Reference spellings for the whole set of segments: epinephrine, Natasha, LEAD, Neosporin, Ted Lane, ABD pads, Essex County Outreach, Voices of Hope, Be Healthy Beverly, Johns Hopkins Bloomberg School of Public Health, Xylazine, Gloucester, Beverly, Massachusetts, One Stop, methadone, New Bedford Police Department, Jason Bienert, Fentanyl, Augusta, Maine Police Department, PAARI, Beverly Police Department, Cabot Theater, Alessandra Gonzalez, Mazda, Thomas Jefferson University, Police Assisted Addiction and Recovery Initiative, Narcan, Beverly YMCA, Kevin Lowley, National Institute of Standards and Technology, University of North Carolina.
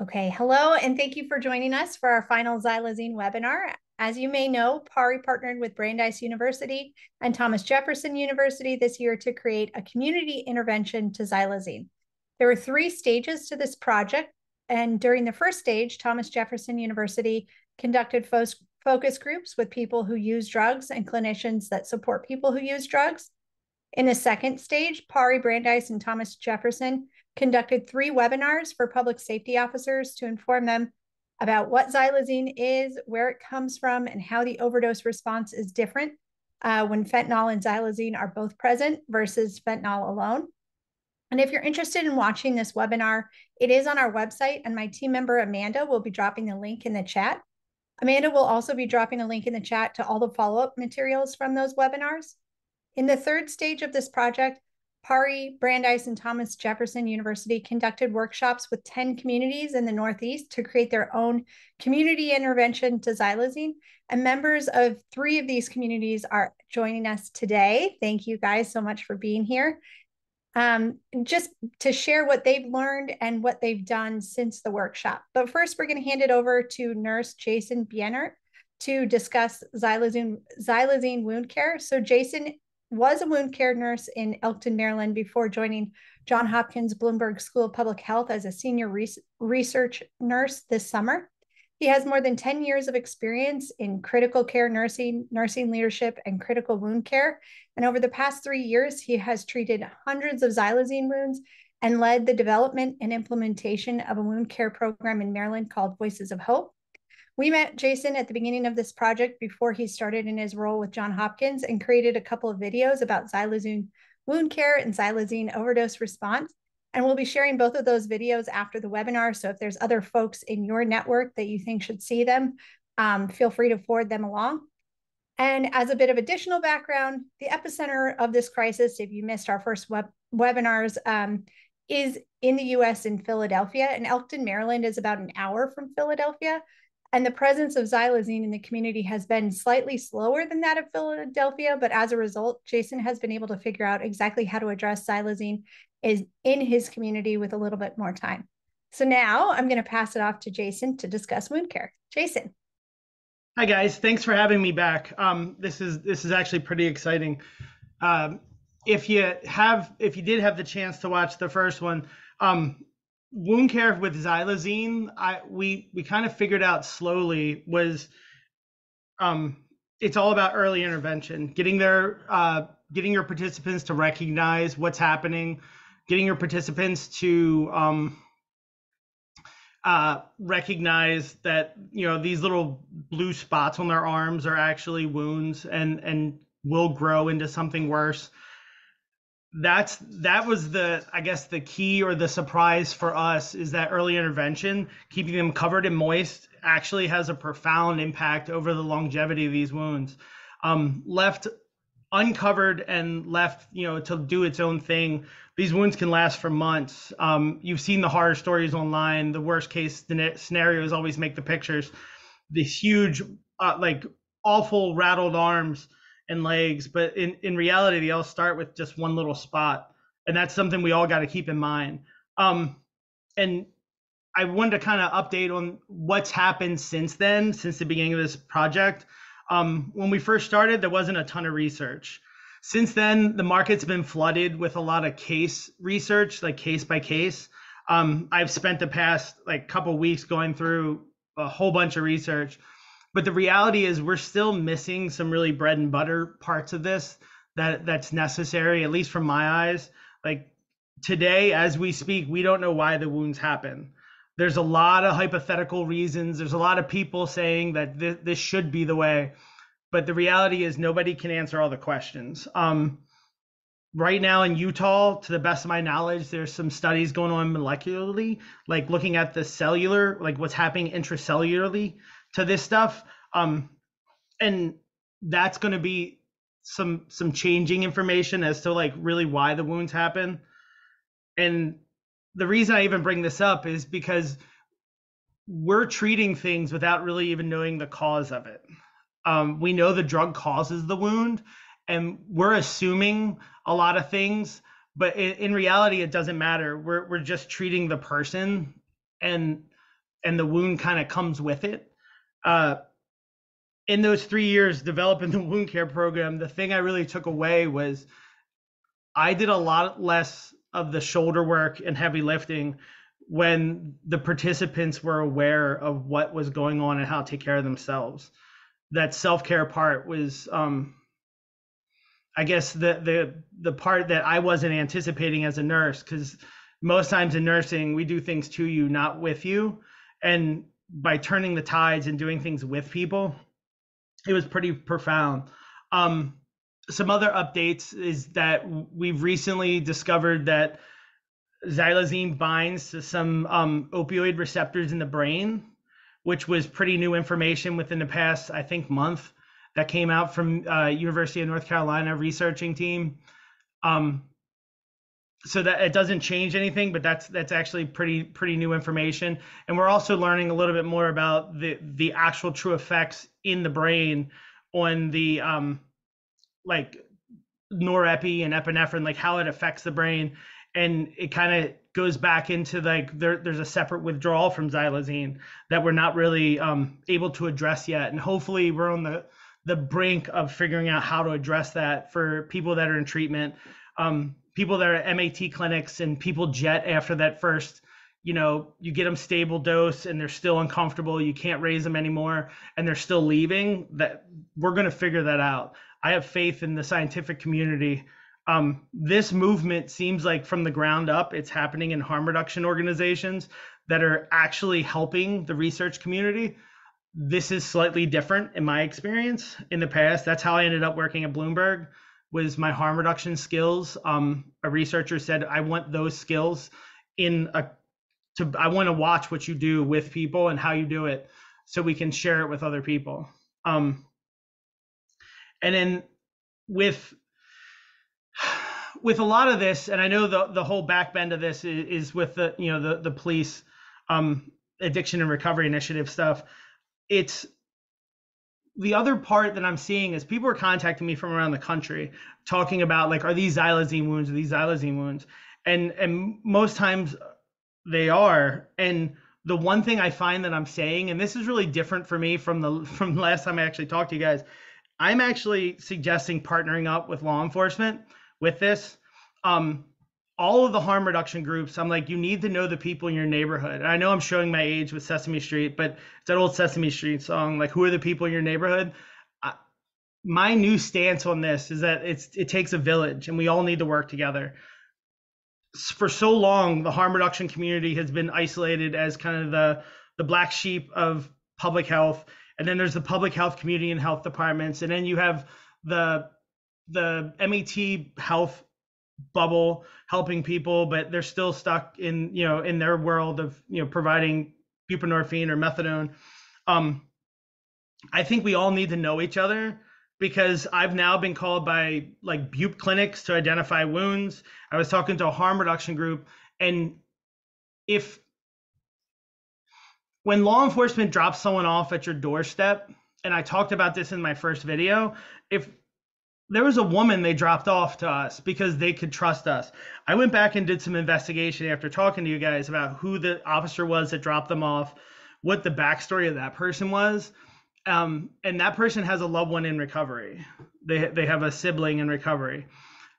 Okay, hello, and thank you for joining us for our final Xylazine webinar. As you may know, PAARI partnered with Brandeis University and Thomas Jefferson University this year to create a community intervention to Xylazine. There were three stages to this project, and during the first stage, Thomas Jefferson University conducted focus groups with people who use drugs and clinicians that support people who use drugs. In the second stage, PAARI, Brandeis, and Thomas Jefferson conducted three webinars for public safety officers to inform them about what xylazine is, where it comes from, and how the overdose response is different when fentanyl and xylazine are both present versus fentanyl alone. And if you're interested in watching this webinar, it is on our website, and my team member Amanda will be dropping the link in the chat. Amanda will also be dropping a link in the chat to all the follow-up materials from those webinars. In the third stage of this project, PAARI, Brandeis, and Thomas Jefferson University conducted workshops with 10 communities in the Northeast to create their own community intervention to xylazine. And members of three of these communities are joining us today. Thank you guys so much for being here. Just to share what they've learned and what they've done since the workshop. But first, we're going to hand it over to Nurse Jason Bienert to discuss xylazine wound care. So Jason was a wound care nurse in Elkton, Maryland, before joining Johns Hopkins Bloomberg School of Public Health as a senior research nurse this summer. He has more than 10 years of experience in critical care nursing, nursing leadership, and critical wound care. And over the past 3 years, he has treated hundreds of xylazine wounds and led the development and implementation of a wound care program in Maryland called Voices of Hope. We met Jason at the beginning of this project before he started in his role with Johns Hopkins and created a couple of videos about xylazine wound care and xylazine overdose response. And we'll be sharing both of those videos after the webinar. So if there's other folks in your network that you think should see them, feel free to forward them along. And as a bit of additional background, the epicenter of this crisis, if you missed our first webinars, is in the US in Philadelphia, and Elkton, Maryland is about an hour from Philadelphia. And the presence of xylazine in the community has been slightly slower than that of Philadelphia, but as a result, Jason has been able to figure out exactly how to address xylazine in his community with a little bit more time. So now I'm going to pass it off to Jason to discuss wound care. Jason. Hi guys, thanks for having me back. This is actually pretty exciting. If you did have the chance to watch the first one, wound care with xylazine, we kind of figured out slowly was it's all about early intervention, getting your participants to recognize what's happening, getting your participants to recognize that, you know, these little blue spots on their arms are actually wounds and will grow into something worse. That was the, I guess, the key or the surprise for us is that early intervention, keeping them covered and moist, actually has a profound impact over the longevity of these wounds. Left uncovered and left, you know, to do its own thing, these wounds can last for months. You've seen the horror stories online. The worst case scenarios always make the pictures. These huge, like awful rattled arms and legs, but in reality, they all start with just one little spot. And that's something we all got to keep in mind. And I wanted to kind of update on what's happened since then, since the beginning of this project. When we first started, there wasn't a ton of research. Since then, the market's been flooded with a lot of case research, like case by case. I've spent the past couple weeks going through a whole bunch of research. But the reality is we're still missing some really bread and butter parts of this that's necessary, at least from my eyes. Like today, as we speak, we don't know why the wounds happen. There's a lot of hypothetical reasons. There's a lot of people saying that this should be the way. But the reality is nobody can answer all the questions. Right now in Utah, to the best of my knowledge, there's some studies going on molecularly, like looking at the cellular, like what's happening intracellularly to this stuff, and that's going to be some changing information as to really why the wounds happen. And the reason I even bring this up is because we're treating things without really even knowing the cause of it. We know the drug causes the wound, and we're assuming a lot of things, but in reality, it doesn't matter. We're just treating the person, and and the wound kind of comes with it. In those 3 years developing the wound care program, the thing I really took away was I did a lot less of the shoulder work and heavy lifting when the participants were aware of what was going on and how to take care of themselves. That self-care part was, I guess, the part that I wasn't anticipating as a nurse, because most times in nursing, we do things to you, not with you. And by turning the tides and doing things with people, it was pretty profound. Some other updates is that we've recently discovered that Xylazine binds to some opioid receptors in the brain, which was pretty new information within the past, I think, month, that came out from University of North Carolina researching team. So that it doesn't change anything, but that's actually pretty new information. And we're also learning a little bit more about the actual true effects in the brain on the like norepi and epinephrine, like how it affects the brain. And it kind of goes back into like there's a separate withdrawal from Xylazine that we're not really able to address yet. And hopefully we're on the brink of figuring out how to address that for people that are in treatment, people that are at MAT clinics, and people jet after that first, you get them stable dose and they're still uncomfortable. You can't raise them anymore and they're still leaving. That we're going to figure that out. I have faith in the scientific community. This movement seems like from the ground up, it's happening in harm reduction organizations that are actually helping the research community. This is slightly different in my experience in the past. That's how I ended up working at Bloomberg, was my harm reduction skills. A researcher said, I want those skills I want to watch what you do with people and how you do it so we can share it with other people. And then with a lot of this, and I know the whole back end of this is with the police addiction and recovery initiative stuff. It's the other part that I'm seeing is people are contacting me from around the country talking about, like, are these Xylazine wounds? Are these Xylazine wounds? And most times they are. And the one thing I find that I'm saying, and this is really different for me from the last time I actually talked to you guys, I'm actually suggesting partnering up with law enforcement with this. All of the harm reduction groups, I'm like, you need to know the people in your neighborhood. And I know I'm showing my age with Sesame Street, but it's that old Sesame Street song, like, who are the people in your neighborhood? My new stance on this is that it takes a village and we all need to work together. For so long, the harm reduction community has been isolated as kind of the black sheep of public health. And then there's the public health community and health departments. And then you have the MAT health bubble helping people, but they're still stuck in, in their world of, providing buprenorphine or methadone. I think we all need to know each other, because I've now been called by like bup clinics to identify wounds. I was talking to a harm reduction group. And when law enforcement drops someone off at your doorstep, and I talked about this in my first video, if there was a woman they dropped off to us because they could trust us. I went back and did some investigation after talking to you guys about who the officer was that dropped them off, what the backstory of that person was. And that person has a loved one in recovery. They have a sibling in recovery.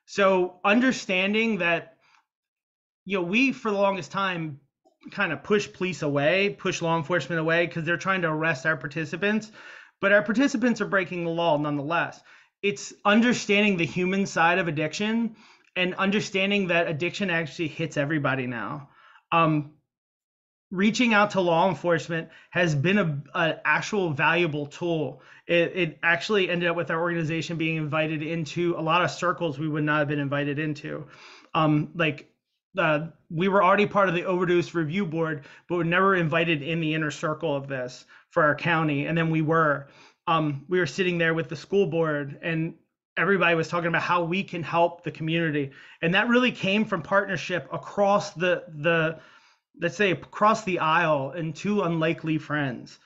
So understanding that, we for the longest time kind of push police away, push law enforcement away, because they're trying to arrest our participants, but our participants are breaking the law nonetheless. It's understanding the human side of addiction and understanding that addiction actually hits everybody now. Reaching out to law enforcement has been an actual valuable tool. It actually ended up with our organization being invited into a lot of circles we would not have been invited into. We were already part of the overdose review board, but were never invited in the inner circle of this for our county. And then we were sitting there with the school board, and everybody was talking about how we can help the community. And that really came from partnership across across the aisle and two unlikely friends.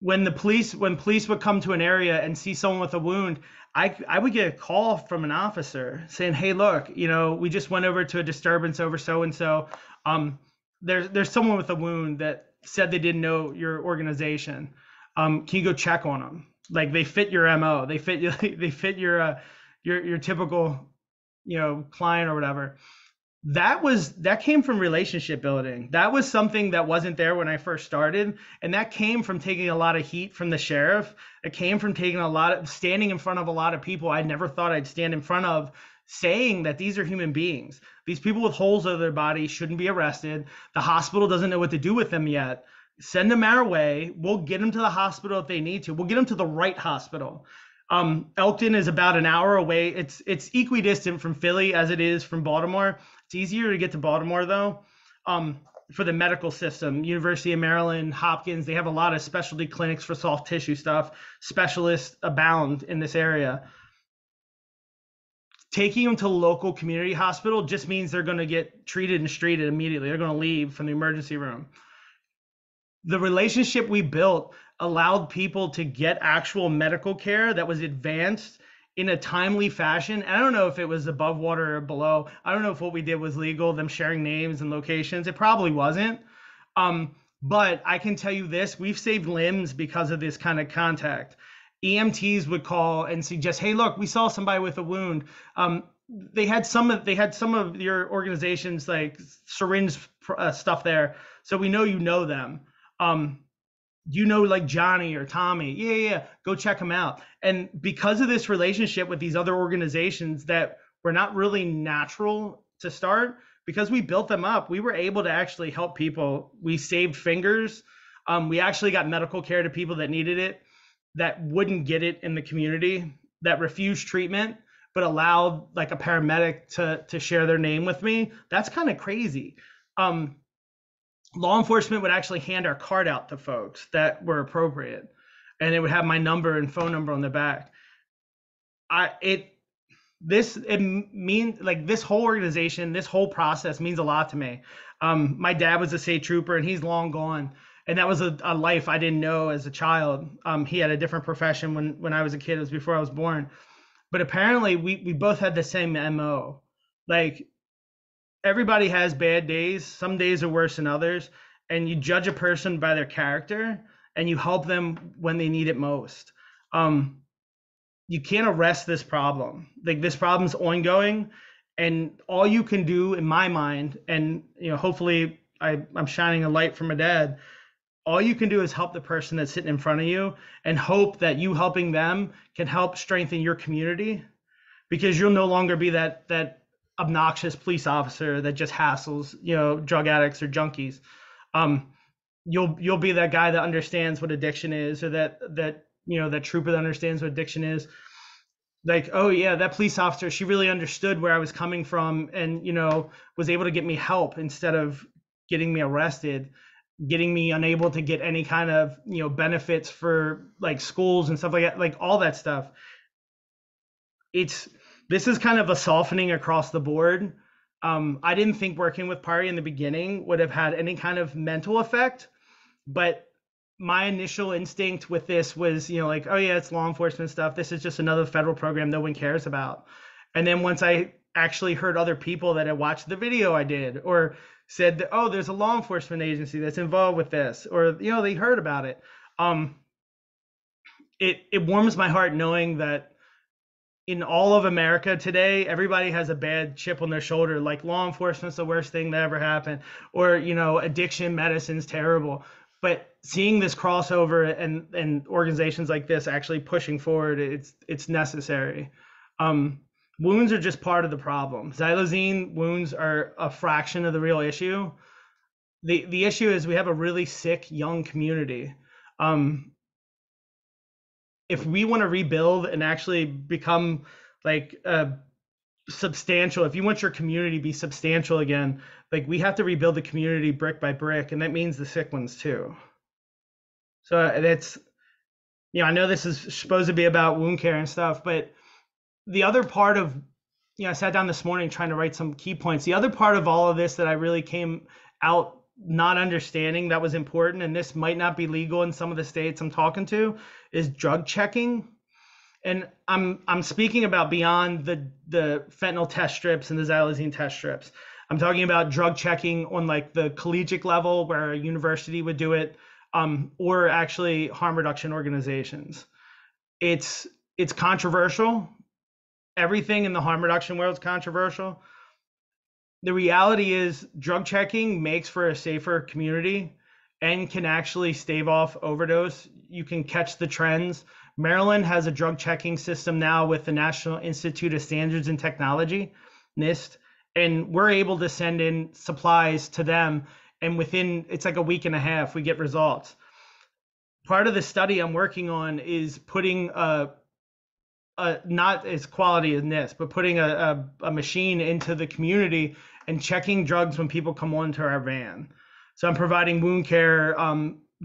When police would come to an area and see someone with a wound, I would get a call from an officer saying, hey, look, we just went over to a disturbance over so-and-so. There's someone with a wound that said they didn't know your organization, can you go check on them? Like, they fit your MO, they fit your typical, client or whatever. That came from relationship building. That was something that wasn't there when I first started. And that came from taking a lot of heat from the sheriff. It came from standing in front of a lot of people I never thought I'd stand in front of, saying that these are human beings. These people with holes in their body shouldn't be arrested. The hospital doesn't know what to do with them yet. Send them our way. We'll get them to the hospital if they need to. We'll get them to the right hospital. Elkton is about an hour away. It's equidistant from Philly as it is from Baltimore. It's easier to get to Baltimore though, for the medical system. University of Maryland, Hopkins, they have a lot of specialty clinics for soft tissue stuff. Specialists abound in this area. Taking them to local community hospital just means they're going to get treated and streeted immediately. They're going to leave from the emergency room. The relationship we built allowed people to get actual medical care that was advanced in a timely fashion. And I don't know if it was above water or below. I don't know if what we did was legal, them sharing names and locations. It probably wasn't. But I can tell you this, we've saved limbs because of this kind of contact. EMTs would call and suggest, hey, look, we saw somebody with a wound. They had some of your organization's like syringe stuff there. So we know you know them. Like Johnny or Tommy, yeah, go check them out. And because of this relationship with these other organizations that were not really natural to start, because we built them up, we were able to actually help people. We saved fingers. We actually got medical care to people that needed it, that wouldn't get it in the community, that refused treatment, but allowed like a paramedic to share their name with me. That's kind of crazy. Law enforcement would actually hand our card out to folks that were appropriate, and it would have my number and phone number on the back. This whole organization, this whole process means a lot to me. My dad was a state trooper and he's long gone. And that was a life I didn't know as a child. He had a different profession when I was a kid. It was before I was born. But apparently we both had the same MO. Like, everybody has bad days. Some days are worse than others. And you judge a person by their character and you help them when they need it most. You can't arrest this problem. Like, this problem's ongoing. And all you can do, in my mind, and hopefully I'm shining a light from my dad, all you can do is help the person that's sitting in front of you and hope that you helping them can help strengthen your community, because you'll no longer be that obnoxious police officer that just hassles, drug addicts or junkies. You'll be that guy that understands what addiction is, or that trooper that understands what addiction is. Like, oh yeah, that police officer, she really understood where I was coming from and, was able to get me help instead of getting me arrested, getting me unable to get any kind of, benefits for like schools and stuff like that, like all that stuff. This is kind of a softening across the board. I didn't think working with PAARI in the beginning would have had any kind of mental effect, but my initial instinct with this was, like, oh yeah, it's law enforcement stuff. This is just another federal program no one cares about. And then once I actually heard other people that had watched the video I did, or said that, oh, there's a law enforcement agency that's involved with this, or, they heard about it. It warms my heart knowing that in all of America today, everybody has a bad chip on their shoulder. Like, law enforcement's the worst thing that ever happened, or, addiction medicine's terrible. But seeing this crossover and organizations like this actually pushing forward, it's necessary. Wounds are just part of the problem. Xylazine wounds are a fraction of the real issue. The issue is we have a really sick young community. If we want to rebuild and actually become like substantial, if you want your community to be substantial again, like, we have to rebuild the community brick by brick. And that means the sick ones too. So that's, I know this is supposed to be about wound care and stuff, but the other part of, I sat down this morning trying to write some key points. The other part of all of this that I really came out not understanding that was important, and this might not be legal in some of the states I'm talking to, is drug checking. And I'm speaking about beyond the fentanyl test strips and the xylazine test strips. I'm talking about drug checking on like the collegiate level where a university would do it, or actually harm reduction organizations. It's controversial. Everything in the harm reduction world is controversial. The reality is drug checking makes for a safer community and can actually stave off overdose. You can catch the trends. Maryland has a drug checking system now with the National Institute of Standards and Technology, NIST, and we're able to send in supplies to them. And within, it's like a week and a half, we get results. Part of the study I'm working on is putting a not as quality as this, but putting a machine into the community and checking drugs when people come onto our van. So I'm providing wound care,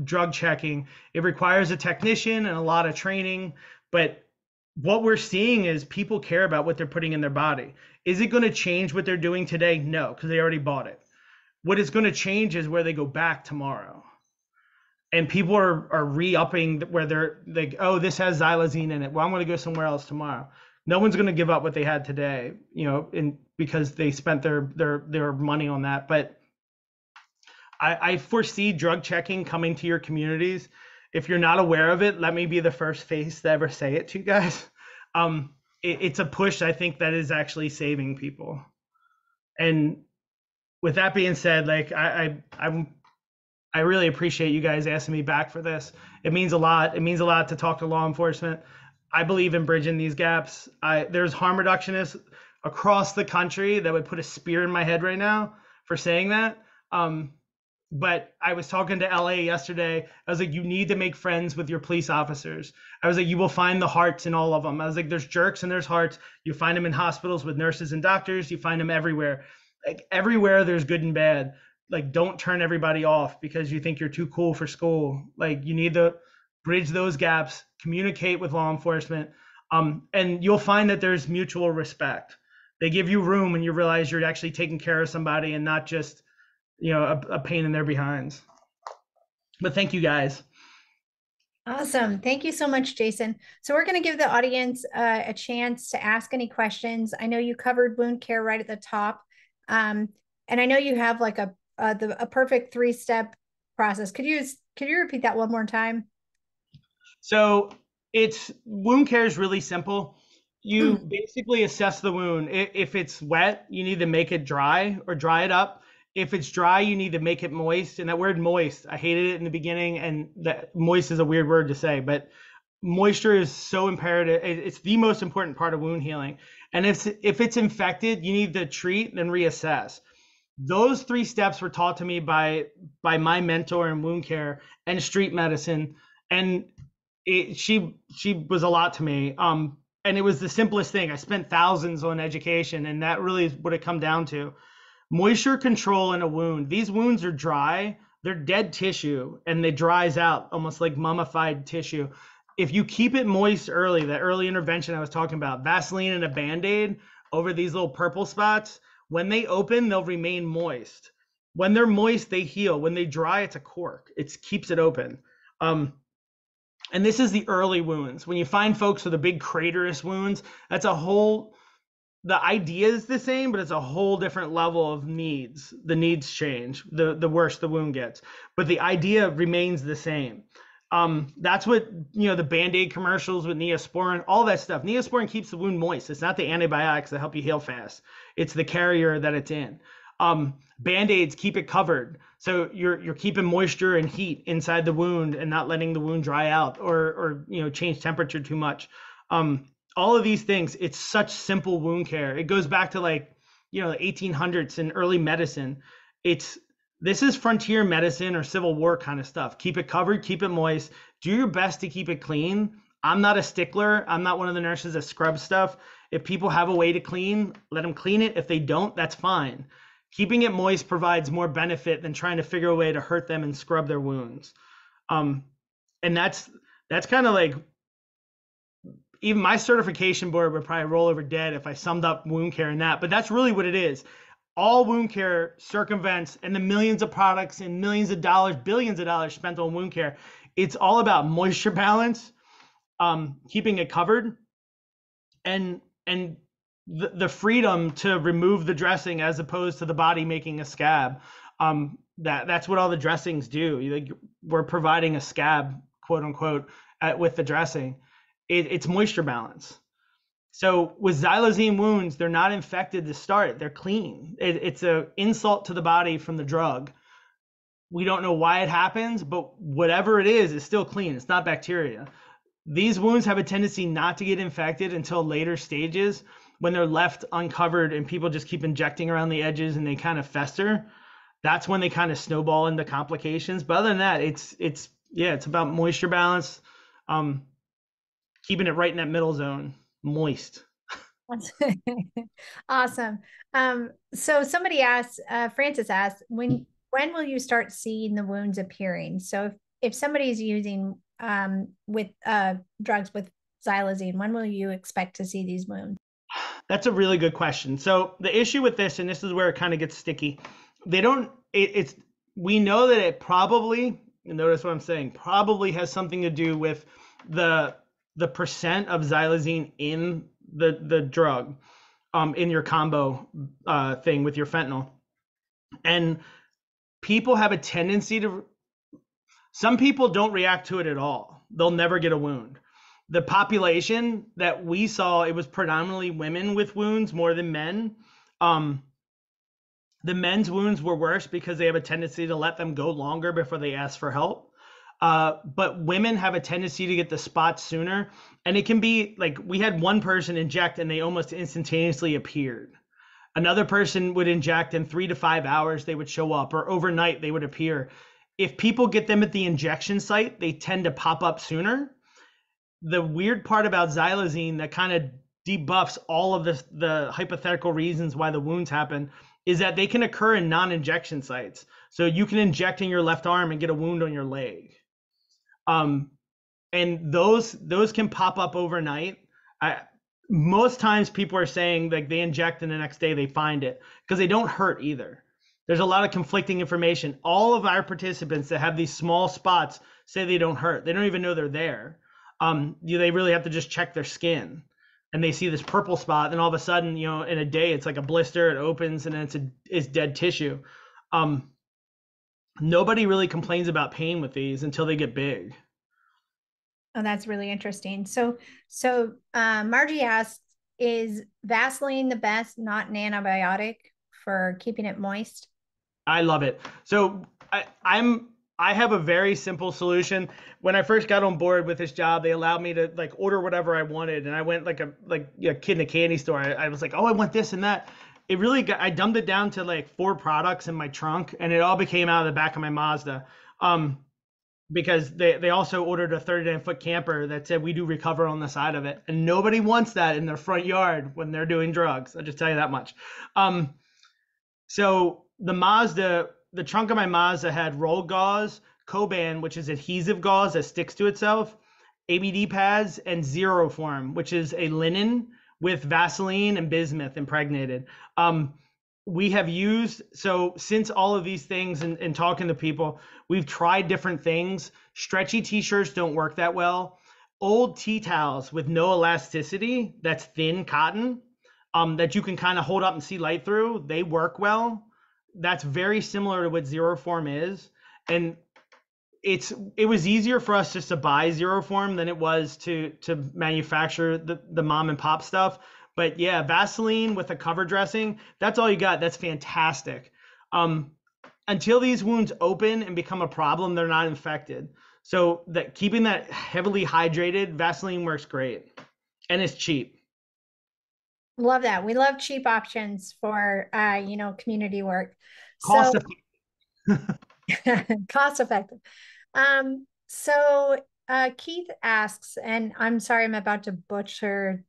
drug checking. It requires a technician and a lot of training, but what we're seeing is people care about what they're putting in their body. Is it going to change what they're doing today? No, because they already bought it. What is going to change is where they go back tomorrow. And people are re-upping where they're like, oh, this has xylazine in it. Well, I'm going to go somewhere else tomorrow. No one's going to give up what they had today, you know, and because they spent their money on that. But I foresee drug checking coming to your communities. If you're not aware of it, let me be the first face to ever say it to you guys. It's a push, I think, that is actually saving people. And with that being said, like I really appreciate you guys asking me back for this. It means a lot. It means a lot to talk to law enforcement. I believe in bridging these gaps. There's harm reductionists across the country that would put a spear in my head right now for saying that. But I was talking to LA yesterday. I was like, you need to make friends with your police officers. I was like, you will find the hearts in all of them. I was like, there's jerks and there's hearts. You find them in hospitals with nurses and doctors. You find them everywhere. Like everywhere there's good and bad. Like, don't turn everybody off because you think you're too cool for school. Like, you need to bridge those gaps, communicate with law enforcement, and you'll find that there's mutual respect. They give you room and you realize you're actually taking care of somebody and not just, you know, a pain in their behinds. But thank you guys. Awesome. Thank you so much, Jason. So we're going to give the audience a chance to ask any questions. I know you covered wound care right at the top. And I know you have like a perfect three-step process. Could you repeat that one more time? So it's wound care is really simple. You basically assess the wound. If it's wet, you need to make it dry or dry it up. If it's dry, you need to make it moist. And that word moist, I hated it in the beginning, and that moist is a weird word to say, but moisture is so imperative. It's the most important part of wound healing. And if it's infected, you need to treat, then reassess. Those three steps were taught to me by my mentor in wound care and street medicine, and she was a lot to me. And it was the simplest thing. I spent thousands on education, and that really is what it come down to. Moisture control in a wound. These wounds are dry. They're dead tissue, and they dries out almost like mummified tissue. If you keep it moist early, that early intervention I was talking about, Vaseline and a Band-Aid over these little purple spots, when they open, they'll remain moist. When they're moist, they heal. When they dry, it's a cork. It keeps it open. And this is the early wounds. When you find folks with the big craterous wounds, that's a whole, the idea is the same, but it's a whole different level of needs. The needs change, the worse the wound gets. But the idea remains the same. That's what, you know, the Band-Aid commercials with Neosporin, all that stuff. Neosporin keeps the wound moist. It's not the antibiotics that help you heal fast. It's the carrier that it's in. Band-Aids keep it covered. So you're keeping moisture and heat inside the wound and not letting the wound dry out or you know, change temperature too much. All of these things, it's such simple wound care. It goes back to like, you know, the 1800s and early medicine. This is frontier medicine or Civil War kind of stuff. Keep it covered, keep it moist, do your best to keep it clean. I'm not a stickler. I'm not one of the nurses that scrub stuff. If people have a way to clean, let them clean it. If they don't, that's fine. Keeping it moist provides more benefit than trying to figure a way to hurt them and scrub their wounds. And that's kind of like, even my certification board would probably roll over dead if I summed up wound care in that, but that's really what it is. All wound care circumvents and the millions of products and millions of dollars, billions of dollars spent on wound care. It's all about moisture balance, keeping it covered, and the freedom to remove the dressing as opposed to the body making a scab. That's what all the dressings do. We're providing a scab, quote unquote, with the dressing. It's moisture balance. So with xylazine wounds, they're not infected to start. They're clean. It's an insult to the body from the drug. We don't know why it happens, but whatever it is, it's still clean. It's not bacteria. These wounds have a tendency not to get infected until later stages when they're left uncovered and people just keep injecting around the edges and they kind of fester. That's when they kind of snowball into complications. But other than that, it's about moisture balance, keeping it right in that middle zone, moist. Awesome. So somebody asked, Francis asked, when will you start seeing the wounds appearing? So if somebody's using drugs with xylazine, when will you expect to see these wounds? That's a really good question. So the issue with this, and this is where it kind of gets sticky, we know that it probably, and notice what I'm saying, probably has something to do with the percent of xylazine in the drug, in your combo thing with your fentanyl. And people have a tendency to, some people don't react to it at all. They'll never get a wound. The population that we saw, it was predominantly women with wounds more than men. The men's wounds were worse because they have a tendency to let them go longer before they ask for help. But women have a tendency to get the spots sooner. And it can be like, we had one person inject and they almost instantaneously appeared. Another person would inject and 3 to 5 hours, they would show up, or overnight they would appear. If people get them at the injection site, they tend to pop up sooner. The weird part about xylazine that kind of debuffs all of the hypothetical reasons why the wounds happen is that they can occur in non-injection sites. So you can inject in your left arm and get a wound on your leg. And those can pop up overnight. Most times people are saying like they inject and the next day they find it because they don't hurt either. There's a lot of conflicting information. All of our participants that have these small spots say they don't hurt. They don't even know they're there. They really have to just check their skin. And they see this purple spot, and all of a sudden, in a day, it's like a blister. It opens, and then it's dead tissue. Nobody really complains about pain with these until they get big. Oh, that's really interesting. So Margie asked, "Is Vaseline the best, not an antibiotic, for keeping it moist?" I love it. So I have a very simple solution. When I first got on board with this job, they allowed me to like order whatever I wanted. And I went like a kid in a candy store. I was like, oh, I want this and that. I dumbed it down to like 4 products in my trunk, and it all became out of the back of my Mazda. Because they also ordered a 39-foot camper that said, we do recover on the side of it. And nobody wants that in their front yard when they're doing drugs. I'll just tell you that much. So the trunk of my Mazda had roll gauze, Coban, which is adhesive gauze that sticks to itself, ABD pads, and Xeroform, which is a linen with Vaseline and bismuth impregnated. We have used, so since all of these things and talking to people, we've tried different things. Stretchy t-shirts don't work that well. Old tea towels with no elasticity, that's thin cotton, that you can kind of hold up and see light through, they work well. That's very similar to what Xeroform is. And it was easier for us just to buy Xeroform than it was to manufacture the mom and pop stuff. But yeah, Vaseline with a cover dressing, that's all you got. That's fantastic. Until these wounds open and become a problem, they're not infected. So that keeping that heavily hydrated, Vaseline works great. And it's cheap. Love that. We love cheap options for, community work. Cost effective. Cost effective. So Keith asks, and I'm sorry, I'm about to butcher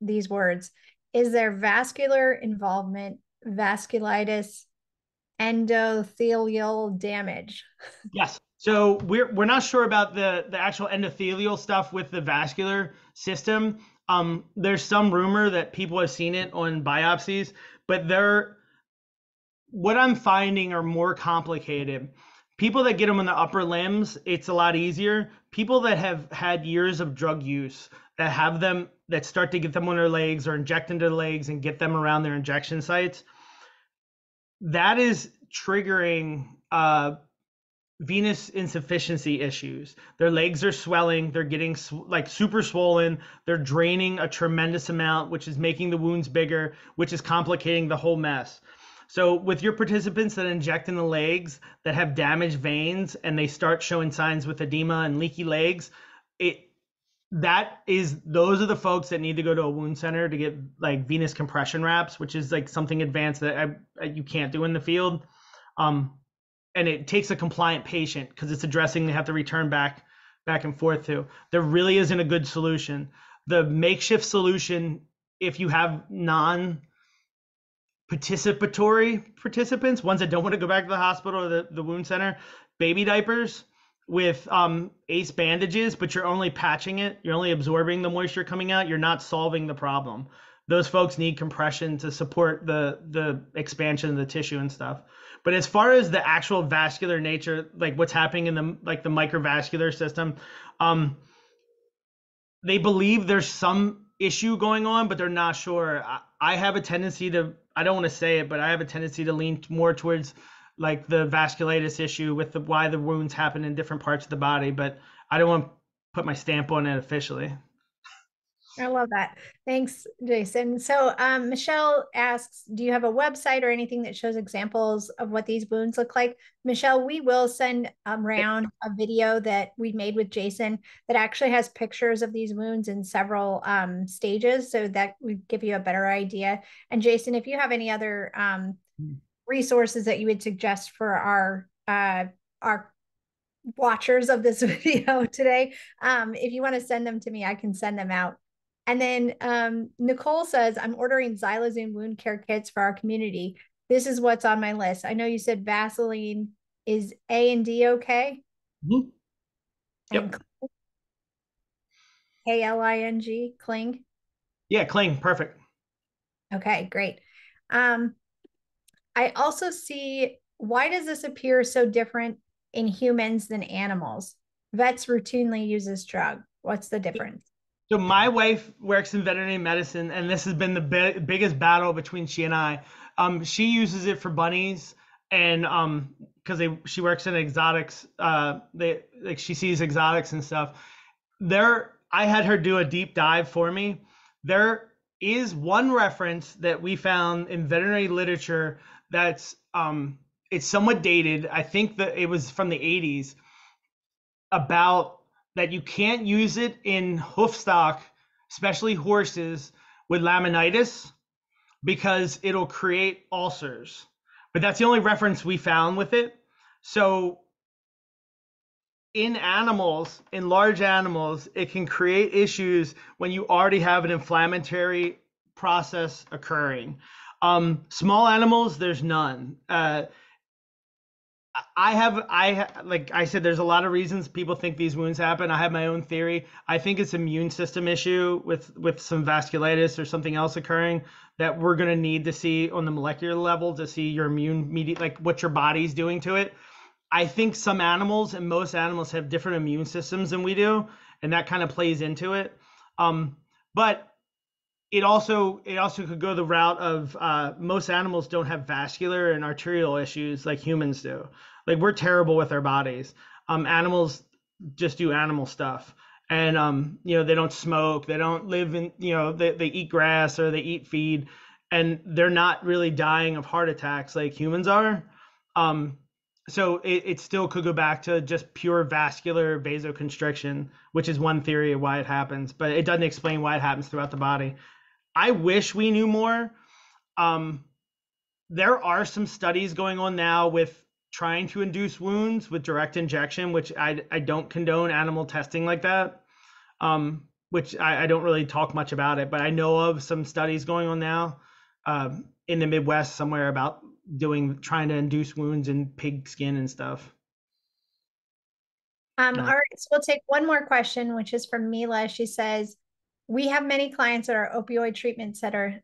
these words. Is there vascular involvement, vasculitis, endothelial damage? Yes. So we're not sure about the actual endothelial stuff with the vascular system. There's some rumor that people have seen it on biopsies, but what I'm finding are more complicated. People that get them in the upper limbs, it's a lot easier. People that have had years of drug use that have them that start to get them on their legs or inject into their legs and get them around their injection sites, that is triggering venous insufficiency issues. Their legs are swelling, they're getting like super swollen, they're draining a tremendous amount, which is making the wounds bigger, which is complicating the whole mess. So with your participants that inject in the legs that have damaged veins and they start showing signs with edema and leaky legs, those are the folks that need to go to a wound center to get like venous compression wraps, which is like something advanced that you can't do in the field. And it takes a compliant patient because it's a dressing they have to return back and forth to. There really isn't a good solution. The makeshift solution, if you have non-participatory participants, ones that don't want to go back to the hospital or the wound center, baby diapers with ACE bandages, but you're only patching it. You're only absorbing the moisture coming out. You're not solving the problem. Those folks need compression to support the expansion of the tissue and stuff. But as far as the actual vascular nature, like what's happening in the microvascular system, they believe there's some issue going on, but they're not sure. I have a tendency to, I don't want to say it, but I have a tendency to lean more towards like the vasculitis issue with why the wounds happen in different parts of the body, but I don't want to put my stamp on it officially. I love that. Thanks, Jason. So Michelle asks, do you have a website or anything that shows examples of what these wounds look like? Michelle, we will send around a video that we made with Jason that actually has pictures of these wounds in several stages, so that we give you a better idea. And Jason, if you have any other resources that you would suggest for our watchers of this video today, if you want to send them to me, I can send them out. And then Nicole says, I'm ordering Xylazine wound care kits for our community. This is what's on my list. I know you said Vaseline is A&D okay? Mm-hmm. Yep. K-L-I-N-G, Kling? Yeah, Kling, perfect. Okay, great. I also see, why does this appear so different in humans than animals? Vets routinely use this drug. What's the difference? So my wife works in veterinary medicine, and this has been the biggest battle between she and I. She uses it for bunnies, and because she works in exotics, she sees exotics and stuff. I had her do a deep dive for me. There is one reference that we found in veterinary literature that's it's somewhat dated. I think that it was from the 80s about that you can't use it in hoof stock, especially horses with laminitis, because it'll create ulcers. But that's the only reference we found with it. So in animals, in large animals, it can create issues when you already have an inflammatory process occurring. Small animals, there's none. Like I said, there's a lot of reasons people think these wounds happen. I have my own theory. I think it's an immune system issue with some vasculitis or something else occurring that we're going to need to see on the molecular level to see your immune media, like what your body's doing to it. I think some animals and most animals have different immune systems than we do, and that kind of plays into it. But it also could go the route of most animals don't have vascular and arterial issues like humans do. Like we're terrible with our bodies. Animals just do animal stuff, and they don't smoke, they don't live in, they eat grass or they eat feed, and they're not really dying of heart attacks like humans are. So it still could go back to just pure vascular vasoconstriction, which is one theory of why it happens, but it doesn't explain why it happens throughout the body. I wish we knew more. There are some studies going on now with trying to induce wounds with direct injection, which I don't condone animal testing like that, which I don't really talk much about it, but I know of some studies going on now in the Midwest somewhere about trying to induce wounds in pig skin and stuff. All right, so we'll take one more question, which is from Mila. She says, we have many clients at our opioid treatment center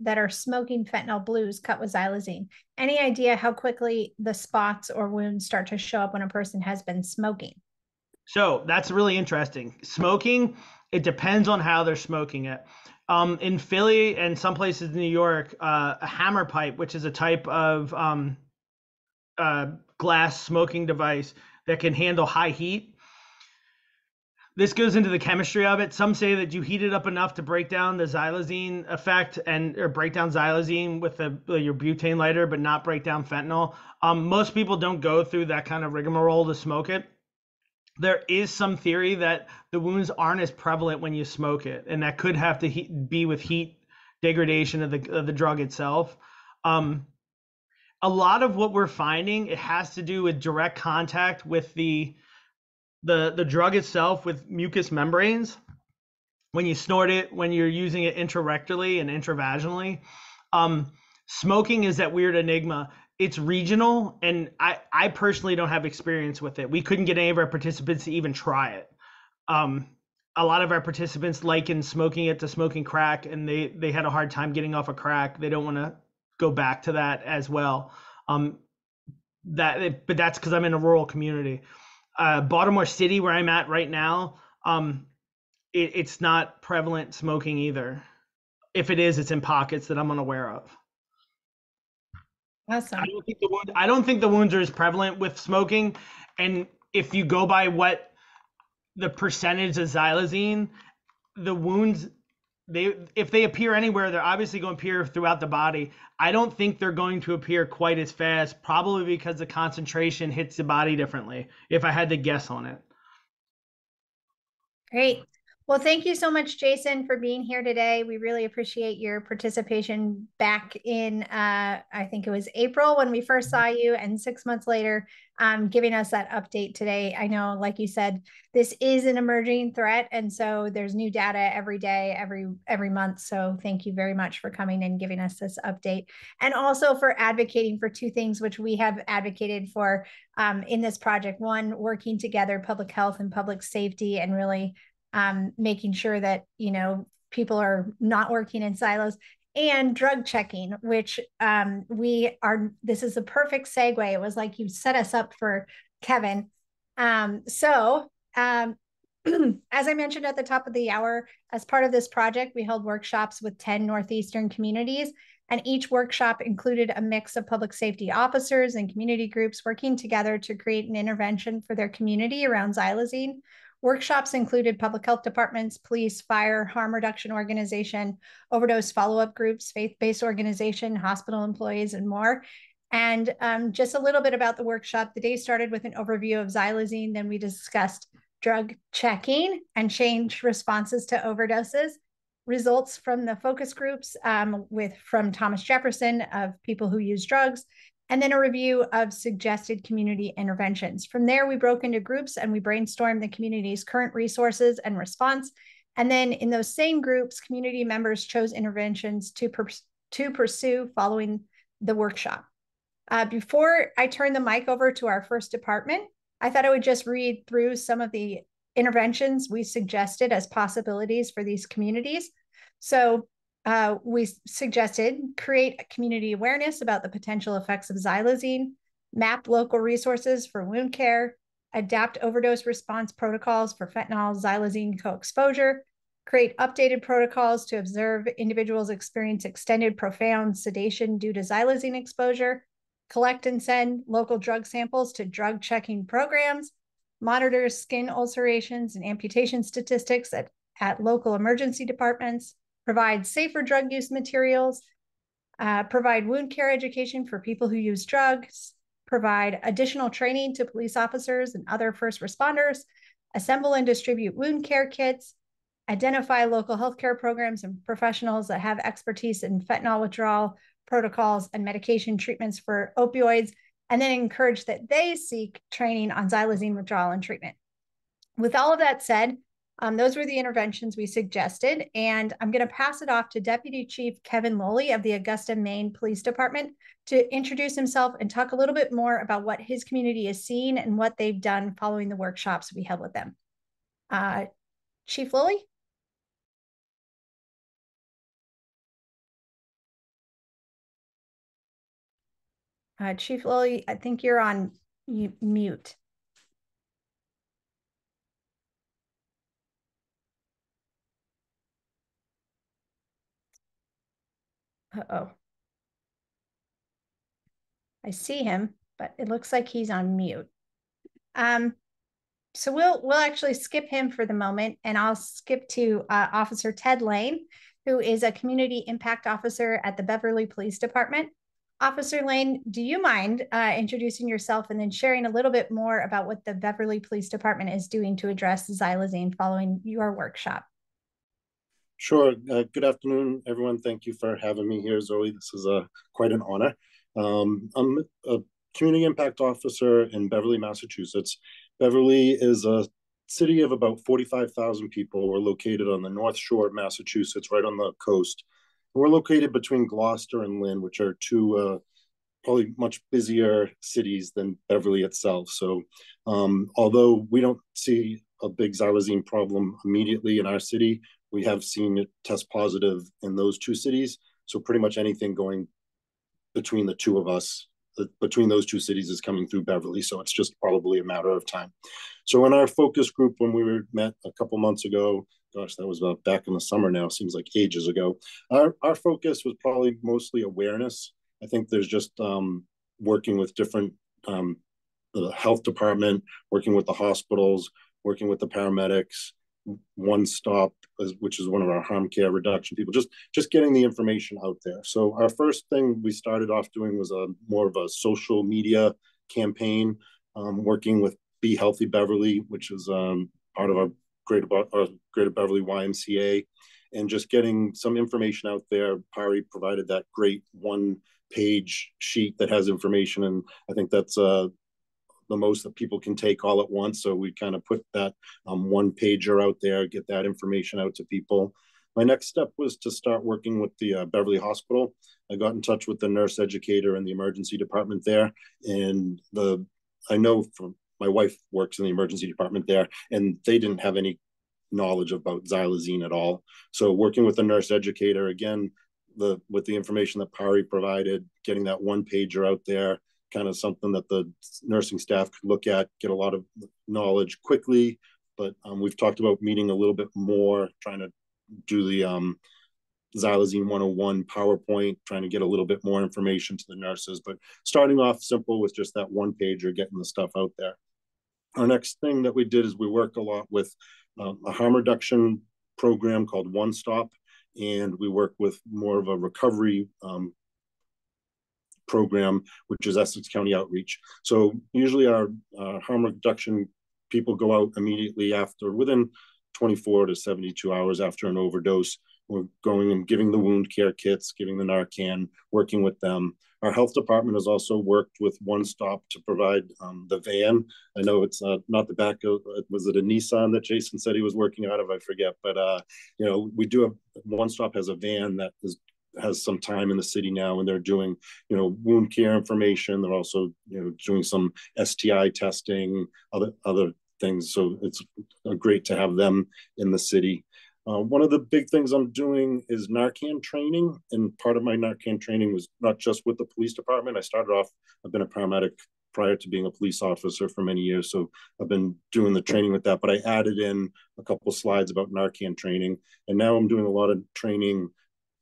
that are smoking fentanyl blues cut with Xylazine. Any idea how quickly the spots or wounds start to show up when a person has been smoking? So that's really interesting. Smoking, it depends on how they're smoking it. In Philly and some places in New York, a hammer pipe, which is a type of glass smoking device that can handle high heat. This goes into the chemistry of it. Some say that you heat it up enough to break down the xylazine effect or break down xylazine with your butane lighter, but not break down fentanyl. Most people don't go through that kind of rigmarole to smoke it. There is some theory that the wounds aren't as prevalent when you smoke it, and that could have to be with heat degradation of the drug itself. A lot of what we're finding, it has to do with direct contact with the drug itself, with mucous membranes, when you snort it, when you're using it intrarectally and intravaginally. Smoking is that weird enigma. It's regional, and I personally don't have experience with it. We couldn't get any of our participants to even try it. A lot of our participants liken smoking it to smoking crack, and they had a hard time getting off of crack. They don't want to go back to that as well. But that's because I'm in a rural community. Baltimore City, where I'm at right now, it's not prevalent smoking either. If it is, it's in pockets that I'm unaware of. Awesome. I don't think the wounds are as prevalent with smoking. And if you go by what the percentage of xylazine, the wounds, if they appear anywhere, they're obviously going to appear throughout the body. I don't think they're going to appear quite as fast, probably because the concentration hits the body differently, if I had to guess on it. Great. Well, thank you so much, Jason, for being here today. We really appreciate your participation back in, I think it was April when we first saw you, and 6 months later, giving us that update today. I know, like you said, this is an emerging threat, and so there's new data every day, every month. So thank you very much for coming and giving us this update, and also for advocating for two things which we have advocated for in this project. One, working together, public health and public safety, and really making sure that, people are not working in silos, and drug checking, which this is a perfect segue. It was like you set us up for Kevin. As I mentioned at the top of the hour, as part of this project, we held workshops with 10 Northeastern communities, and each workshop included a mix of public safety officers and community groups working together to create an intervention for their community around xylazine. Workshops included public health departments, police, fire, harm reduction organization, overdose follow-up groups, faith-based organization, hospital employees, and more. And just a little bit about the workshop. The day started with an overview of xylazine. Then we discussed drug checking and change responses to overdoses. Results from the focus groups from Thomas Jefferson of people who use drugs, and then a review of suggested community interventions. From there, we broke into groups and we brainstormed the community's current resources and response. And then in those same groups, community members chose interventions to pursue following the workshop. Before I turn the mic over to our first department, I thought I would just read through some of the interventions we suggested as possibilities for these communities. So we suggested create a community awareness about the potential effects of xylazine, map local resources for wound care, adapt overdose response protocols for fentanyl xylazine co-exposure, create updated protocols to observe individuals experience extended profound sedation due to xylazine exposure, collect and send local drug samples to drug checking programs, monitor skin ulcerations and amputation statistics at local emergency departments, provide safer drug use materials, provide wound care education for people who use drugs, provide additional training to police officers and other first responders, assemble and distribute wound care kits, identify local healthcare programs and professionals that have expertise in fentanyl withdrawal protocols and medication treatments for opioids, and then encourage that they seek training on xylazine withdrawal and treatment. With all of that said, those were the interventions we suggested, and I'm going to pass it off to Deputy Chief Kevin Lowley of the Augusta, Maine Police Department to introduce himself and talk a little bit more about what his community has seen and what they've done following the workshops we held with them. Chief Lowley? Chief Lowley, I think you're on mute. Uh-oh. I see him, but it looks like he's on mute. So we'll actually skip him for the moment, and I'll skip to Officer Ted Lane, who is a community impact officer at the Beverly Police Department. Officer Lane, do you mind introducing yourself and then sharing a little bit more about what the Beverly Police Department is doing to address xylazine following your workshop? Sure. Good afternoon, everyone. Thank you for having me here, Zoe. This is quite an honor. I'm a community impact officer in Beverly, Massachusetts. Beverly is a city of about 45,000 people. We're located on the North Shore of Massachusetts, right on the coast. We're located between Gloucester and Lynn, which are two probably much busier cities than Beverly itself. So although we don't see a big xylazine problem immediately in our city, we have seen it test positive in those two cities. So pretty much anything going between the two of us, between those two cities, is coming through Beverly. So it's just probably a matter of time. So in our focus group, when we were met a couple months ago, gosh, that was about back in the summer now, seems like ages ago. Our focus was probably mostly awareness. I think there's just working with different, the health department, working with the hospitals, working with the paramedics, One Stop, which is one of our harm care reduction people, just getting the information out there. So our first thing we started off doing was a more of a social media campaign, working with Be Healthy Beverly, which is part of our Greater Beverly YMCA, and just getting some information out there. PAARI provided that great one-page sheet that has information, and I think that's the most that people can take all at once. So we kind of put that one-pager out there, get that information out to people. My next step was to start working with the Beverly Hospital. I got in touch with the nurse educator and the emergency department there, and I know from my wife works in the emergency department there, and they didn't have any knowledge about xylazine at all. So working with the nurse educator, again, with the information that PAARI provided, getting that one-pager out there, kind of something that the nursing staff could look at, get a lot of knowledge quickly. But we've talked about meeting a little bit more, trying to do the xylazine 101 PowerPoint, trying to get a little bit more information to the nurses. But starting off simple with just that one-pager, getting the stuff out there. Our next thing that we did is we worked a lot with a harm reduction program called One Stop, and we work with more of a recovery program, which is Essex County Outreach. So usually our harm reduction people go out immediately after, within 24 to 72 hours after an overdose. We're going and giving the wound care kits, giving the Narcan, working with them. Our health department has also worked with One Stop to provide the van. I know it's not the back of, was it a Nissan that Jason said he was working out of? I forget, but you know, we do have, One Stop has a van that has some time in the city now, and they're doing, you know, wound care information. They're also, you know, doing some STI testing, other things. So it's great to have them in the city. One of the big things I'm doing is Narcan training, and part of my Narcan training was not just with the police department. I started off, I've been a paramedic prior to being a police officer for many years, so I've been doing the training with that, but I added in a couple slides about Narcan training, and now I'm doing a lot of training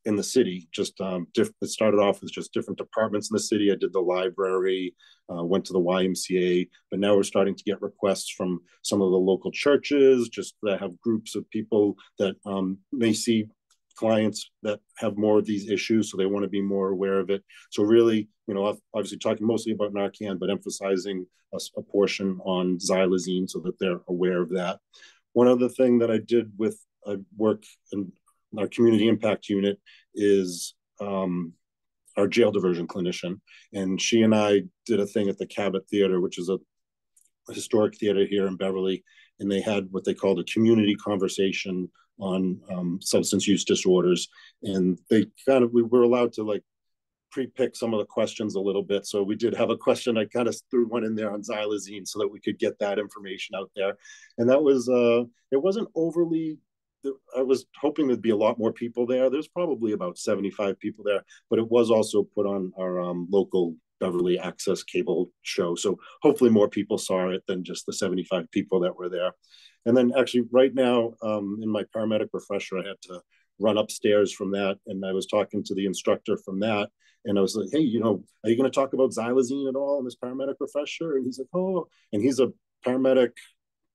in the city. Just it started off as just different departments in the city. I did the library, went to the YMCA, but now we're starting to get requests from some of the local churches, just that have groups of people that may see clients that have more of these issues, so they want to be more aware of it. So really, you know, obviously talking mostly about Narcan, but emphasizing a portion on xylazine so that they're aware of that. One other thing that I did with work in our community impact unit is our jail diversion clinician. And she and I did a thing at the Cabot Theater, which is a historic theater here in Beverly. And they had what they called a community conversation on substance use disorders. And they kind of, we were allowed to like pre-pick some of the questions a little bit. So we did have a question. I kind of threw one in there on xylazine so that we could get that information out there. And that was, it wasn't overly, I was hoping there'd be a lot more people there. There's probably about 75 people there, but it was also put on our local Beverly Access cable show. So hopefully more people saw it than just the 75 people that were there. And then actually right now in my paramedic refresher, I had to run upstairs from that. And I was talking to the instructor from that. And I was like, hey, you know, are you going to talk about xylazine at all in this paramedic professor? And he's like, oh, and he's a paramedic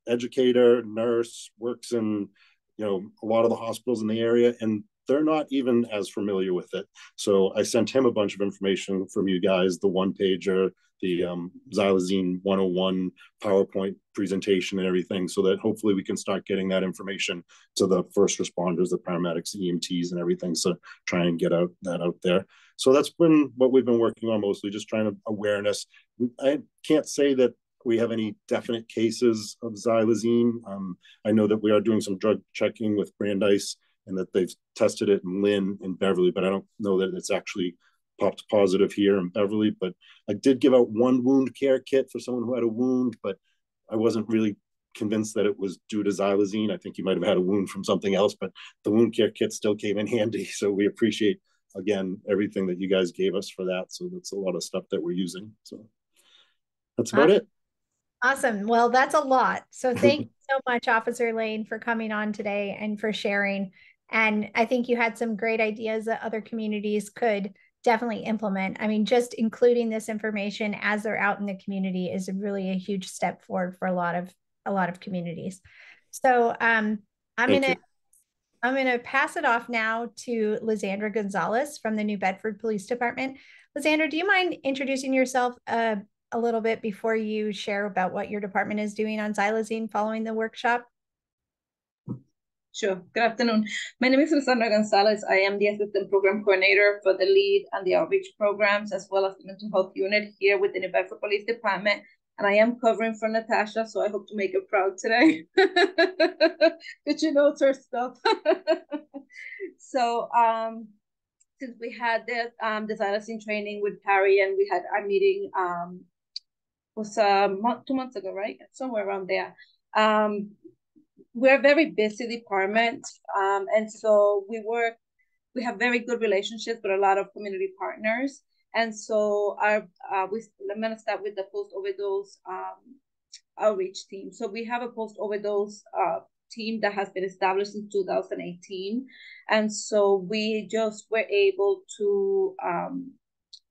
educator, nurse, works in, you know, a lot of the hospitals in the area, and they're not even as familiar with it. So I sent him a bunch of information from you guys, the one pager, the Xylazine 101 PowerPoint presentation and everything, so that hopefully we can start getting that information to the first responders, the paramedics, EMTs and everything. So try and get out that out there. So that's been what we've been working on mostly, just trying to awareness. I can't say that we have any definite cases of xylazine. I know that we are doing some drug checking with Brandeis and that they've tested it in Lynn and Beverly, but I don't know that it's actually popped positive here in Beverly. But I did give out one wound care kit for someone who had a wound, but I wasn't really convinced that it was due to xylazine. I think he might've had a wound from something else, but the wound care kit still came in handy. So we appreciate, again, everything that you guys gave us for that. So that's a lot of stuff that we're using. So that's about it. Awesome. Well, that's a lot. So thank you so much, Officer Lane, for coming on today and for sharing. And I think you had some great ideas that other communities could definitely implement. I mean, just including this information as they're out in the community is really a huge step forward for a lot of communities. So I'm gonna pass it off now to Alessandra Gonzalez from the New Bedford Police Department. Alessandra, do you mind introducing yourself a little bit before you share about what your department is doing on xylazine following the workshop? Sure. Good afternoon. My name is Alessandra Gonzalez. I am the Assistant Program Coordinator for the LEAD and the Outreach Programs, as well as the Mental Health Unit here with the New Bedford Police Department. And I am covering for Natasha, so I hope to make her proud today. But you know, it's her stuff. So since we had the xylazine training with PAARI, and we had our meeting, was a month, 2 months ago, right? Somewhere around there. We're a very busy department, and so we have very good relationships with a lot of community partners. And so I'm gonna start with the post-overdose outreach team. So we have a post-overdose team that has been established in 2018. And so we just were able to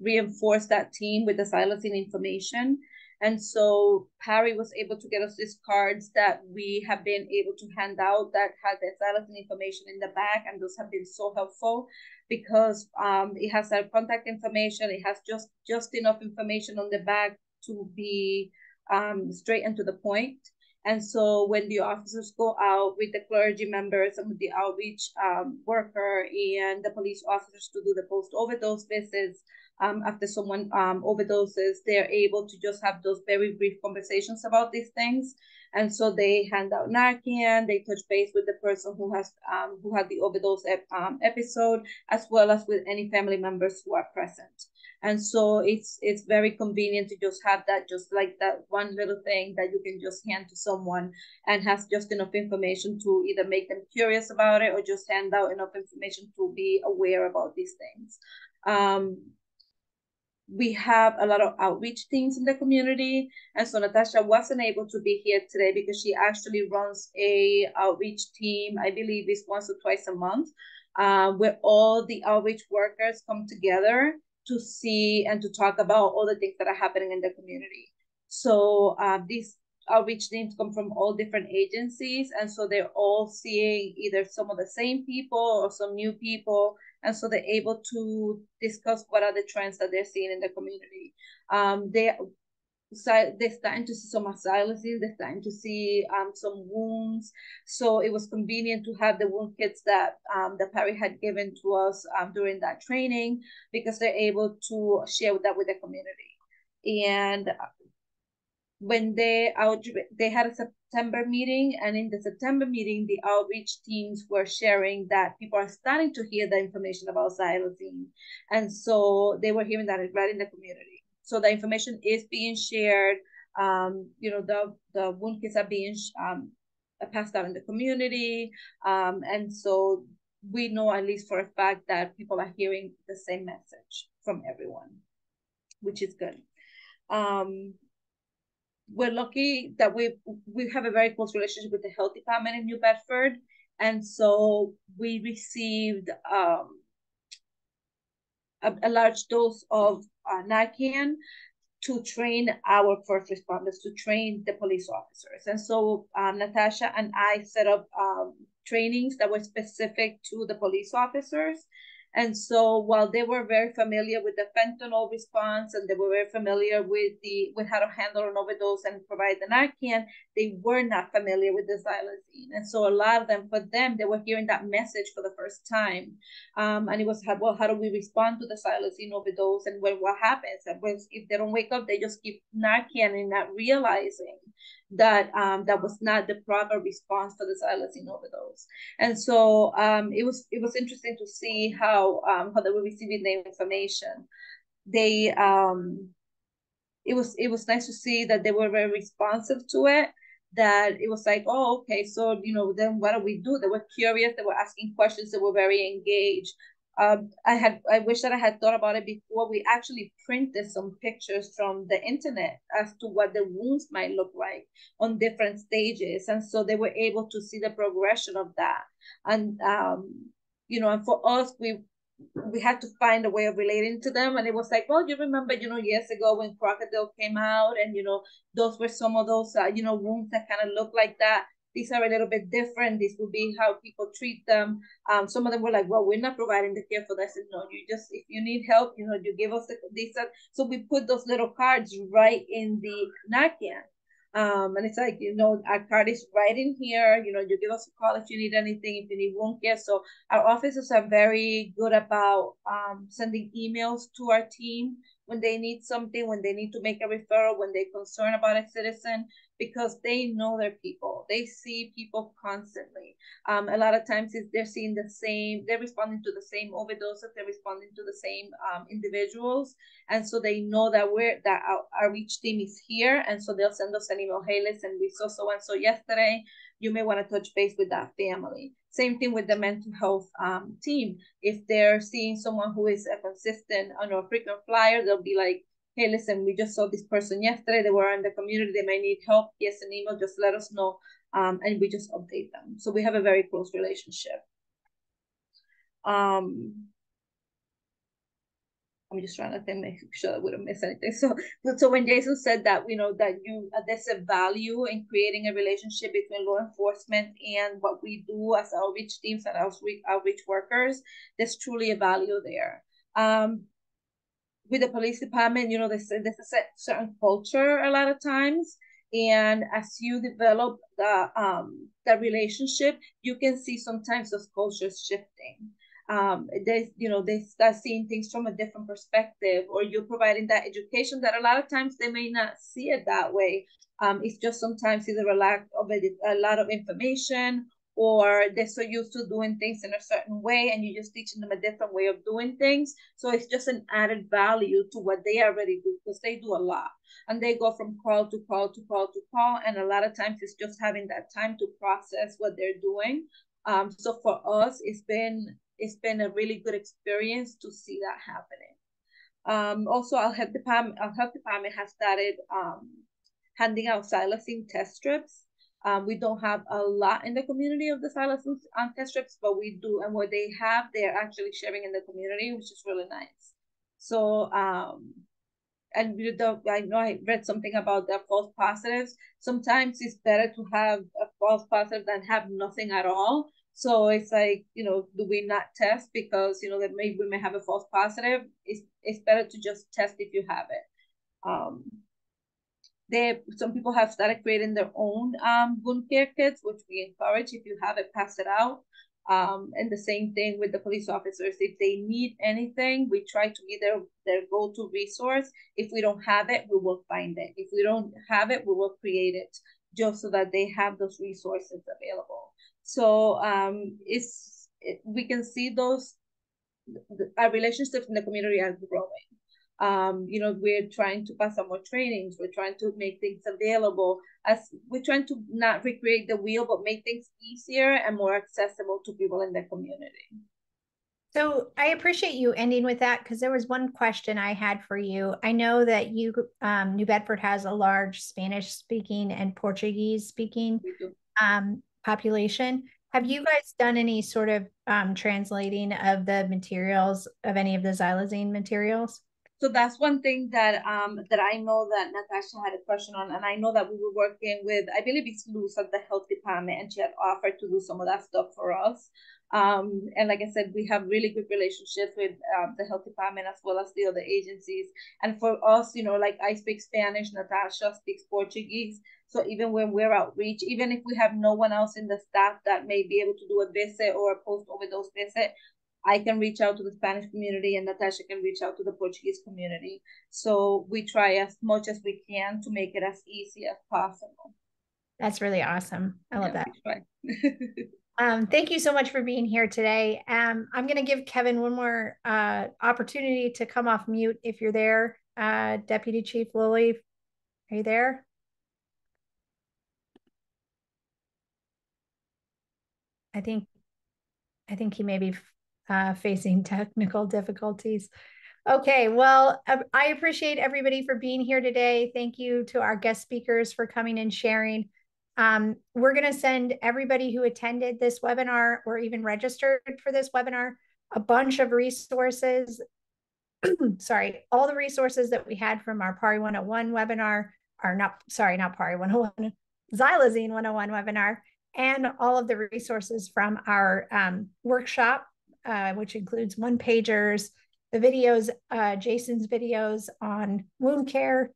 reinforce that team with the xylazine information. And so PAARI was able to get us these cards that we have been able to hand out that had the xylazine information in the back, and those have been so helpful because it has our contact information. It has just enough information on the back to be straight and to the point. And so when the officers go out with the clergy members and with the outreach worker and the police officers to do the post-overdose visits, after someone overdoses, they're able to just have those very brief conversations about these things. And so they hand out Narcan, they touch base with the person who had the overdose episode, as well as with any family members who are present. And so it's very convenient to just have that, just like that one little thing that you can just hand to someone and has just enough information to either make them curious about it or just hand out enough information to be aware about these things. We have a lot of outreach teams in the community. And so Natasha wasn't able to be here today because she actually runs a outreach team. I believe it's once or twice a month, where all the outreach workers come together to see and to talk about all the things that are happening in the community. So these outreach teams come from all different agencies. And so they're all seeing either some of the same people or some new people. And so they're able to discuss what are the trends that they're seeing in the community. They're starting to see some xylazine, they're starting to see some wounds. So it was convenient to have the wound kits that the PAARI had given to us during that training, because they're able to share that with the community. And when they had a September meeting, and in the September meeting, the outreach teams were sharing that people are starting to hear the information about xylazine. And so they were hearing that right in the community. So the information is being shared. You know, the wound kits are being passed out in the community. And so we know, at least for a fact, that people are hearing the same message from everyone, which is good. We're lucky that we have a very close relationship with the health department in New Bedford. And so we received a large dose of Narcan to train our first responders, to train the police officers. And so Natasha and I set up trainings that were specific to the police officers. And so while they were very familiar with the fentanyl response and they were very familiar with how to handle an overdose and provide the Narcan, they were not familiar with the Xylazine. And so a lot of them, for them, they were hearing that message for the first time. And it was, well, how do we respond to the Xylazine overdose? And well, what happens? And if they don't wake up, they just keep Narcan and not realizing that that was not the proper response for the Xylazine overdose. And so it was interesting to see how they were receiving the information. They it was nice to see that they were very responsive to it. That it was like, oh, okay, so then what do we do? They were curious. They were asking questions. They were very engaged. I wish that I had thought about it before. We actually printed some pictures from the internet as to what the wounds might look like on different stages. And so they were able to see the progression of that. And, and for us, we had to find a way of relating to them. And it was like, well, you remember, years ago when Crocodile came out and, those were some of those, wounds that kind of look like that. These are a little bit different. This would be how people treat them. Some of them were like, well, we're not providing the care for that. I said, no, you just, if you need help, you give us these. So we put those little cards right in the Narcan. And it's like, our card is right in here. You give us a call if you need anything, if you need wound care. So our officers are very good about sending emails to our team when they need something, when they need to make a referral, when they're concerned about a citizen, because they know their people. They see people constantly. A lot of times they're seeing the same, they're responding to the same overdoses, they're responding to the same individuals. And so they know that our outreach team is here. And so they'll send us an email, hey, listen, we saw so-and-so yesterday. You may want to touch base with that family. Same thing with the mental health team. If they're seeing someone who is a consistent or frequent flyer, they'll be like, hey, listen, we just saw this person yesterday. They were in the community. They might need help. Here's an email. Just let us know. And we just update them. So we have a very close relationship. I'm just trying to make sure that we don't miss anything. So when Jason said that, that there's a value in creating a relationship between law enforcement and what we do as outreach teams and outreach workers, there's truly a value there. With the police department, there's a certain culture a lot of times. And as you develop the relationship, you can see sometimes those cultures shifting. They start seeing things from a different perspective, or you're providing that education that a lot of times they may not see it that way. It's just sometimes either a lack of a lot of information, or they're so used to doing things in a certain way and you're just teaching them a different way of doing things. So it's just an added value to what they already do, because they do a lot. And they go from call to call to call to call. And a lot of times it's just having that time to process what they're doing. So for us, it's been a really good experience to see that happening. Also, our health department has started handing out Xylazine test strips. We don't have a lot in the community of the Xylazine test strips, but we do. And what they have, they're actually sharing in the community, which is really nice. So, and I know I read something about the false positives. Sometimes it's better to have a false positive than have nothing at all. So it's like, do we not test because, that maybe we may have a false positive? It's better to just test if you have it. Some people have started creating their own wound care kits, which we encourage. If you have it, pass it out. And the same thing with the police officers. If they need anything, we try to be their go-to resource. If we don't have it, we will find it. If we don't have it, we will create it, just so that they have those resources available. So we can see our relationships in the community are growing. We're trying to pass on more trainings. We're trying to make things available. We're trying to not recreate the wheel, but make things easier and more accessible to people in the community. So I appreciate you ending with that, because there was one question I had for you. I know that New Bedford has a large Spanish-speaking and Portuguese-speaking population. Have you guys done any sort of translating of the materials, of any of the Xylazine materials? So that's one thing that that I know that Natasha had a question on, and I know that we were working with, I believe it's Luz at the health department, and she had offered to do some of that stuff for us. And like I said, we have really good relationships with the health department as well as the other agencies. And for us, you know, like I speak Spanish, Natasha speaks Portuguese. So even when we're outreach, even if we have no one else in the staff that may be able to do a visit or a post-overdose visit, I can reach out to the Spanish community and Natasha can reach out to the Portuguese community. So we try as much as we can to make it as easy as possible. That's really awesome. I love that. Thank you so much for being here today. I'm going to give Kevin one more opportunity to come off mute if you're there. Deputy Chief Lowley, are you there? I think he may be facing technical difficulties. Okay, well, I appreciate everybody for being here today. Thank you to our guest speakers for coming and sharing. We're going to send everybody who attended this webinar or even registered for this webinar a bunch of resources. Sorry, all the resources that we had from our PAARI 101 webinar, or not, sorry, not PAARI 101, Xylazine 101 webinar, and all of the resources from our workshop, which includes one-pagers, the videos, Jason's videos on wound care,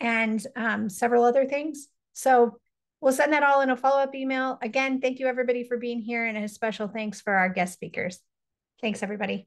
and several other things. So we'll send that all in a follow-up email. Again, thank you everybody for being here, and a special thanks for our guest speakers. Thanks everybody.